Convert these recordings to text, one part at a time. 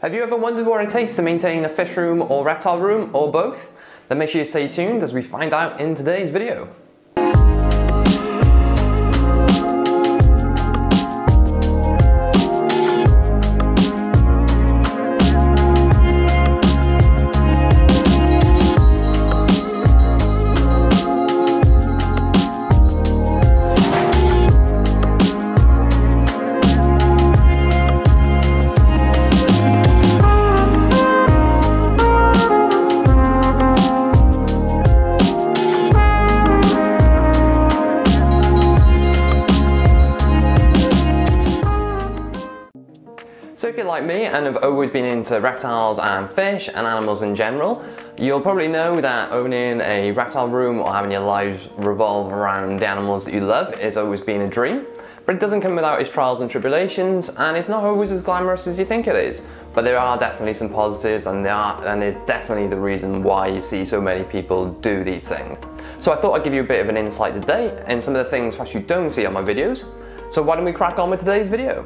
Have you ever wondered what it takes to maintain a fish room or reptile room or both? Then make sure you stay tuned as we find out in today's video. Like me and have always been into reptiles and fish and animals in general, you'll probably know that owning a reptile room or having your lives revolve around the animals that you love has always been a dream, but it doesn't come without its trials and tribulations, and it's not always as glamorous as you think it is. But there are definitely some positives, and it's definitely the reason why you see so many people do these things. So I thought I'd give you a bit of an insight today and some of the things perhaps you don't see on my videos. So why don't we crack on with today's video?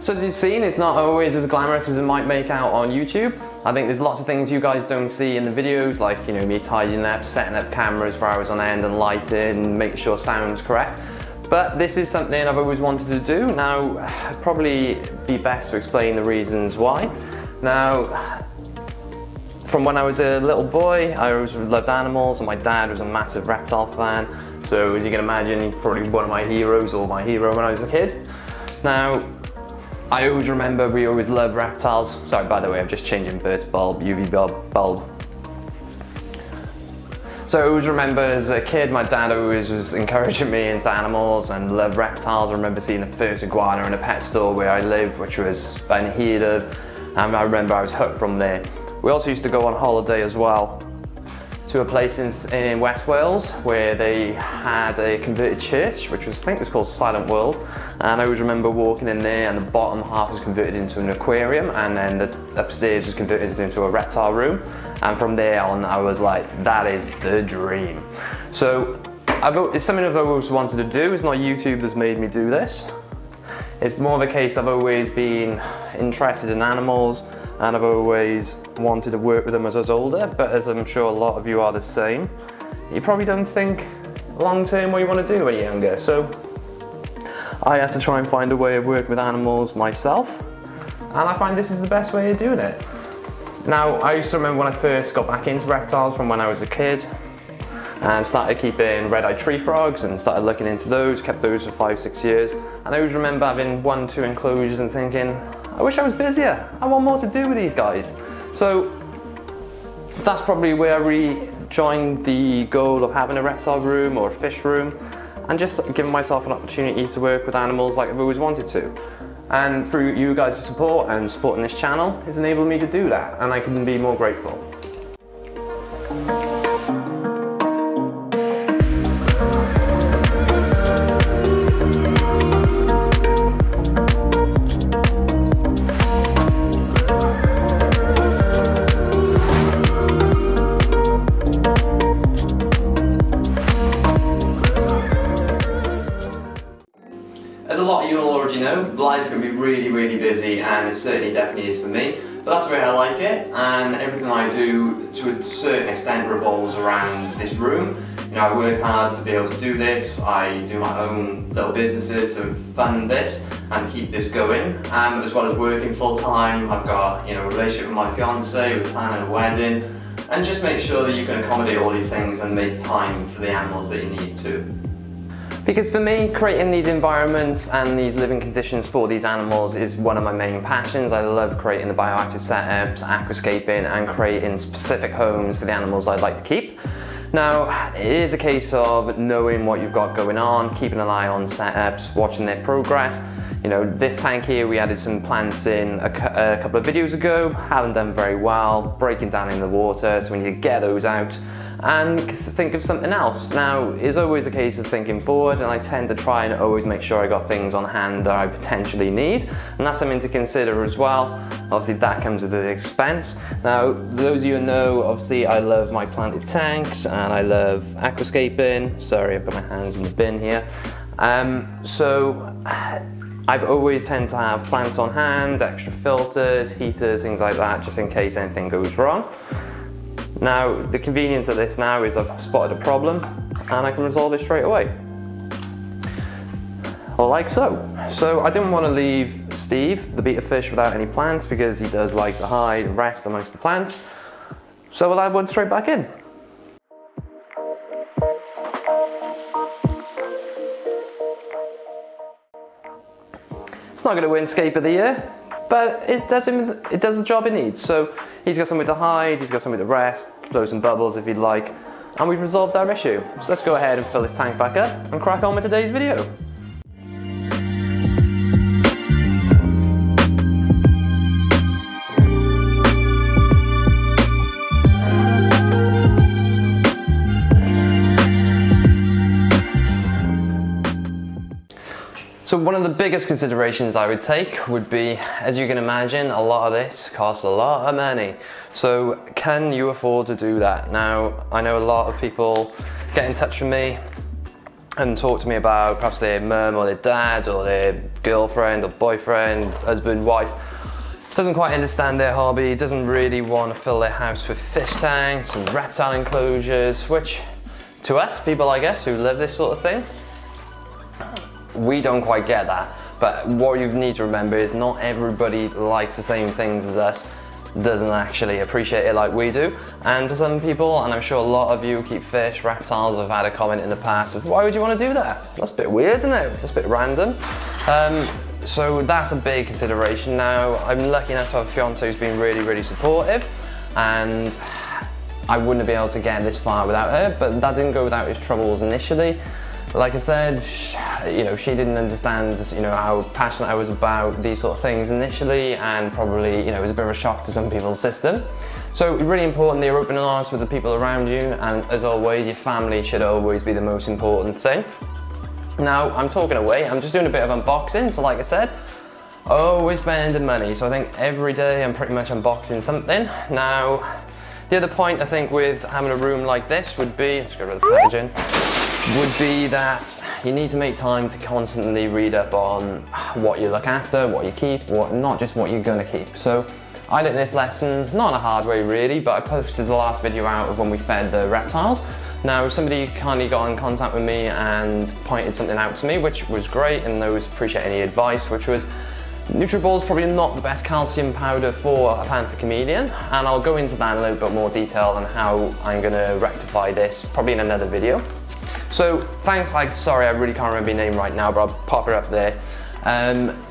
So as you've seen, it's not always as glamorous as it might make out on YouTube. I think there's lots of things you guys don't see in the videos, like, you know, me tidying up, setting up cameras for hours on end and lighting and making sure sound's correct. But this is something I've always wanted to do. Now, I'd probably be best to explain the reasons why. Now, from when I was a little boy, I always loved animals and my dad was a massive reptile fan. So as you can imagine, he's probably one of my heroes or my hero when I was a kid. Now, I always remember we always loved reptiles. Sorry, by the way, I'm just changing Bert's bulb, UV bulb. So I always remember as a kid, my dad always was encouraging me into animals and loved reptiles. I remember seeing the first iguana in a pet store where I lived, which was unheard of. And I remember I was hooked from there. We also used to go on holiday as well to a place in West Wales where they had a converted church, which was, I think it was called Silent World, and I always remember walking in there and the bottom half was converted into an aquarium and then the upstairs was converted into a reptile room, and from there on I was like, that is the dream. So it's something I've always wanted to do. It's not YouTube that's made me do this. It's more of a case I've always been interested in animals and I've always wanted to work with them as I was older, but as I'm sure a lot of you are the same, you probably don't think long term what you want to do when you're younger. So I had to try and find a way of working with animals myself, and I find this is the best way of doing it. Now, I used to remember when I first got back into reptiles from when I was a kid and started keeping red-eyed tree frogs and started looking into those, kept those for 5-6 years, and I always remember having 1-2 enclosures and thinking, I wish I was busier. I want more to do with these guys. So that's probably where I rejoined the goal of having a reptile room or a fish room and just giving myself an opportunity to work with animals like I've always wanted to. And through you guys' support and supporting this channel has enabled me to do that, and I couldn't be more grateful. Life can be really, really busy, and it certainly definitely is for me, but that's the way I like it, and everything I do to a certain extent revolves around this room. You know, I work hard to be able to do this, I do my own little businesses to fund this and to keep this going, as well as working full time. I've got, you know, a relationship with my fiance, we're planning a wedding, and just make sure that you can accommodate all these things and make time for the animals that you need to. Because for me, creating these environments and these living conditions for these animals is one of my main passions. I love creating the bioactive setups, aquascaping, and creating specific homes for the animals I'd like to keep. Now, it is a case of knowing what you've got going on, keeping an eye on setups, watching their progress. You know, this tank here, we added some plants in a couple of videos ago, haven't done very well, breaking down in the water, so we need to get those out. and think of something else. Now, it's always a case of thinking forward, and I tend to try and always make sure I got things on hand that I potentially need, and that's something to consider as well. Obviously, that comes with an expense. Now, those of you who know, obviously, I love my planted tanks, and I love aquascaping. Sorry, I've got my hands in the bin here. I've always tend to have plants on hand, extra filters, heaters, things like that, just in case anything goes wrong. Now, the convenience of this now is I've spotted a problem and I can resolve it straight away. Like so. So I didn't want to leave Steve, the betta fish, without any plants because he does like to hide and rest amongst the plants. So we'll add one straight back in. It's not going to win Scape of the Year, but it does the job it needs. So he's got somewhere to hide, he's got somewhere to rest, blow some bubbles if he'd like, and we've resolved our issue. So let's go ahead and fill his tank back up and crack on with today's video. So one of the biggest considerations I would take would be, as you can imagine, a lot of this costs a lot of money. So can you afford to do that? Now, I know a lot of people get in touch with me and talk to me about perhaps their mum or their dad or their girlfriend or boyfriend, husband, wife, doesn't quite understand their hobby, doesn't really want to fill their house with fish tanks and reptile enclosures, which to us, people I guess, who love this sort of thing, we don't quite get that. But what you need to remember is not everybody likes the same things as us, doesn't actually appreciate it like we do. And to some people, and I'm sure a lot of you who keep fish, reptiles, have had a comment in the past of, why would you want to do that? That's a bit weird, isn't it? That's a bit random. So that's a big consideration. Now, I'm lucky enough to have a fiance who's been really, really supportive, and I wouldn't have been able to get this far without her, but that didn't go without its troubles initially. Like I said, you know, she didn't understand, you know, how passionate I was about these sort of things initially, and probably, you know, it was a bit of a shock to some people's system. So really important that you're open and honest with the people around you, and as always, your family should always be the most important thing. Now, I'm talking away, I'm just doing a bit of unboxing, so like I said, always spending money. So I think every day I'm pretty much unboxing something. Now, the other point I think with having a room like this would be, let's get rid of the packaging, would be that you need to make time to constantly read up on what you look after, what you keep, what not, just what you're going to keep. So I learned this lesson, not in a hard way really, but I posted the last video out of when we fed the reptiles. Now, somebody kindly got in contact with me and pointed something out to me, which was great, and I always appreciate any advice, which was NutriBall is probably not the best calcium powder for a Panther Chameleon, and I'll go into that in a little bit more detail on how I'm going to rectify this, probably in another video. So thanks, sorry, I really can't remember your name right now, but I'll pop it up there,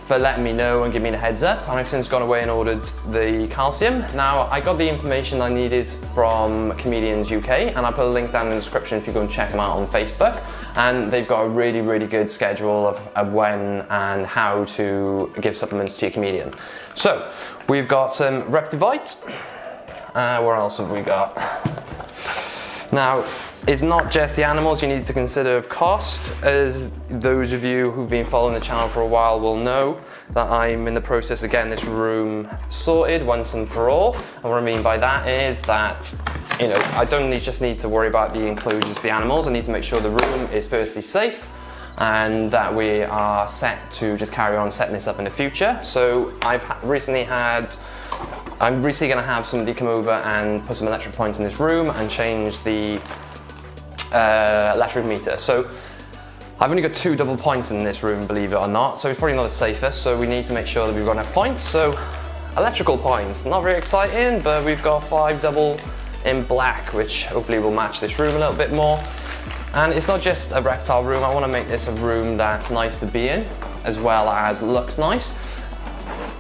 for letting me know and giving me the heads up. And I've since gone away and ordered the calcium. Now, I got the information I needed from Chameleons UK, and I'll put a link down in the description if you go and check them out on Facebook. And they've got a really, really good schedule of when and how to give supplements to your chameleon. So we've got some Reptivite. Where else have we got? Now, it's not just the animals you need to consider of cost. As those of you who've been following the channel for a while will know, that I'm in the process of getting this room sorted once and for all. And what I mean by that is that, you know, I don't just need to worry about the enclosures for the animals. I need to make sure the room is firstly safe, and that we are set to just carry on setting this up in the future. So I'm recently going to have somebody come over and put some electric points in this room and change the electric meter. So I've only got 2 double points in this room, believe it or not, so it's probably not the safest, so we need to make sure that we've got enough points. So electrical points, not very exciting, but we've got 5 double in black, which hopefully will match this room a little bit more. And it's not just a reptile room, I want to make this a room that's nice to be in, as well as looks nice.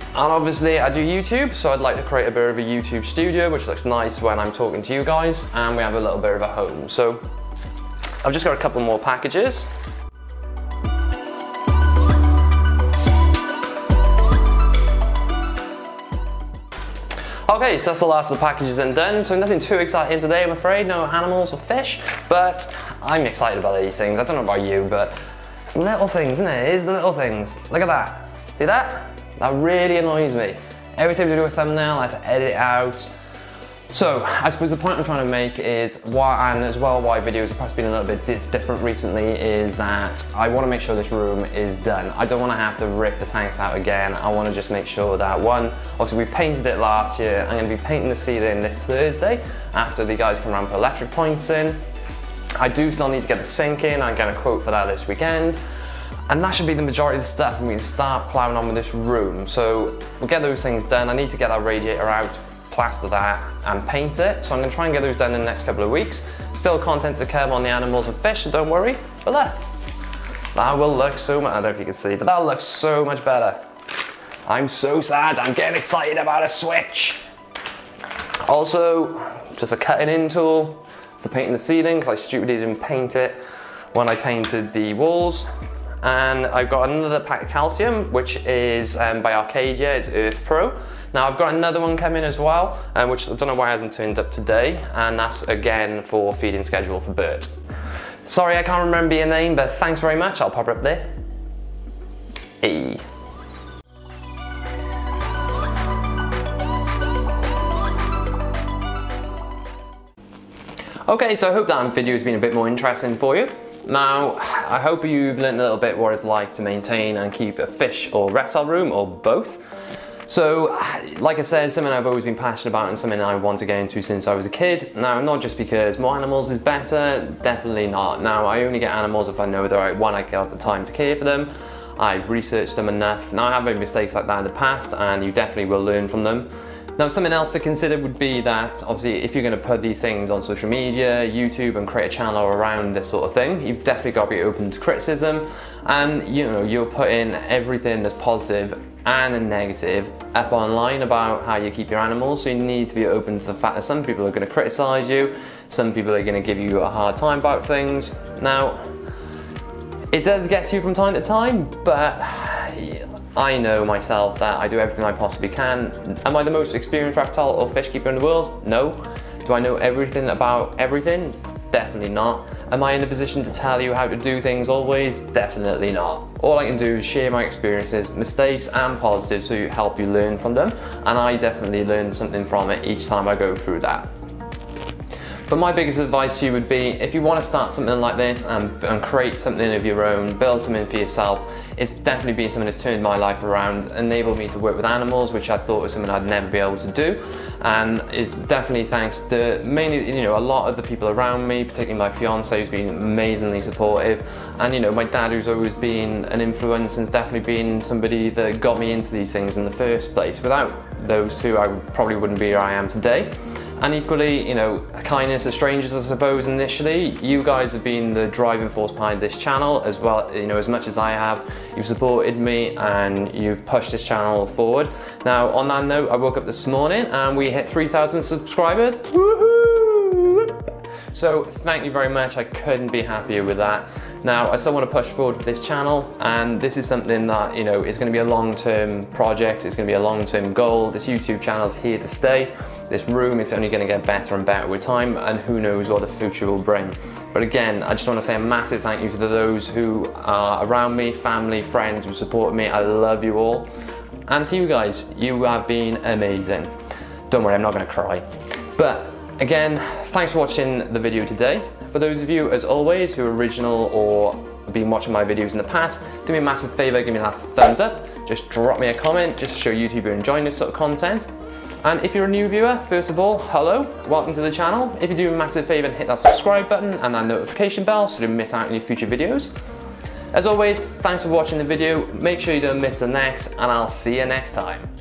And obviously I do YouTube, so I'd like to create a bit of a YouTube studio, which looks nice when I'm talking to you guys, and we have a little bit of a home. So I've just got a couple more packages. Okay, so that's the last of the packages then done, so nothing too exciting today, I'm afraid. No animals or fish, but I'm excited about these things. I don't know about you, but it's little things, isn't it? It is the little things. Look at that. See that? That really annoys me. Every time I do a thumbnail, I have to edit it out. So, I suppose the point I'm trying to make is why, and as well why videos have perhaps been a little bit different recently, is that I want to make sure this room is done. I don't want to have to rip the tanks out again. I want to just make sure that one, obviously we painted it last year. I'm going to be painting the ceiling this Thursday after the guys come around and put electric points in. I do still need to get the sink in. I'm going to quote for that this weekend. And that should be the majority of the stuff, and we can start plowing on with this room. So, we'll get those things done. I need to get that radiator out, plaster that and paint it. So I'm gonna try and get those done in the next couple of weeks. Still content to come on the animals and fish, so don't worry. But look, that will look so much, I don't know if you can see, but that'll look so much better. I'm so sad, I'm getting excited about a Switch. Also, just a cutting in tool for painting the ceiling, because I stupidly didn't paint it when I painted the walls. And I've got another pack of calcium, which is by Arcadia, it's Earth Pro. Now I've got another one coming as well, which I don't know why hasn't turned up today, and that's again for feeding schedule for Bert. Sorry I can't remember your name, but thanks very much, I'll pop her up there. Hey. Okay, so I hope that video has been a bit more interesting for you. Now, I hope you've learned a little bit what it's like to maintain and keep a fish or reptile room or both. So, like I said, something I've always been passionate about and something I want to get into since I was a kid. Now, not just because more animals is better, definitely not. Now, I only get animals if I know the right one, I got the time to care for them. I've researched them enough. Now, I have made mistakes like that in the past and you definitely will learn from them. Now, something else to consider would be that, obviously, if you're going to put these things on social media, YouTube, and create a channel around this sort of thing, you've definitely got to be open to criticism, and, you know, you're putting everything that's positive and negative up online about how you keep your animals, so you need to be open to the fact that some people are going to criticize you, some people are going to give you a hard time about things. Now, it does get to you from time to time, but I know myself that I do everything I possibly can. Am I the most experienced reptile or fish keeper in the world? No. Do I know everything about everything? Definitely not. Am I in a position to tell you how to do things always? Definitely not. All I can do is share my experiences, mistakes and positives, so help you learn from them, and I definitely learn something from it each time I go through that. But my biggest advice to you would be, if you want to start something like this and create something of your own, build something for yourself, it's definitely been something that's turned my life around, enabled me to work with animals, which I thought was something I'd never be able to do, and it's definitely thanks to mainly, you know, a lot of the people around me, particularly my fiance, who's been amazingly supportive, and, you know, my dad, who's always been an influence and has definitely been somebody that got me into these things in the first place. Without those two, I probably wouldn't be where I am today. And equally, you know, kindness of strangers, I suppose, initially. You guys have been the driving force behind this channel as well, you know, as much as I have. You've supported me and you've pushed this channel forward. Now, on that note, I woke up this morning and we hit 3,000 subscribers. Woohoo! So, thank you very much. I couldn't be happier with that. Now, I still want to push forward with this channel, and this is something that, you know, is going to be a long-term project. It's going to be a long-term goal. This YouTube channel is here to stay. This room is only going to get better and better with time, and who knows what the future will bring. But again, I just want to say a massive thank you to those who are around me, family, friends who support me. I love you all. And to you guys, you have been amazing. Don't worry, I'm not going to cry. But again, thanks for watching the video today. For those of you, as always, who are original or have been watching my videos in the past, do me a massive favor, give me that thumbs up, just drop me a comment, just show YouTube you're enjoying this sort of content. And if you're a new viewer, first of all, hello, welcome to the channel. If you do me a massive favor, hit that subscribe button and that notification bell so you don't miss out on any future videos. As always, thanks for watching the video, make sure you don't miss the next, and I'll see you next time.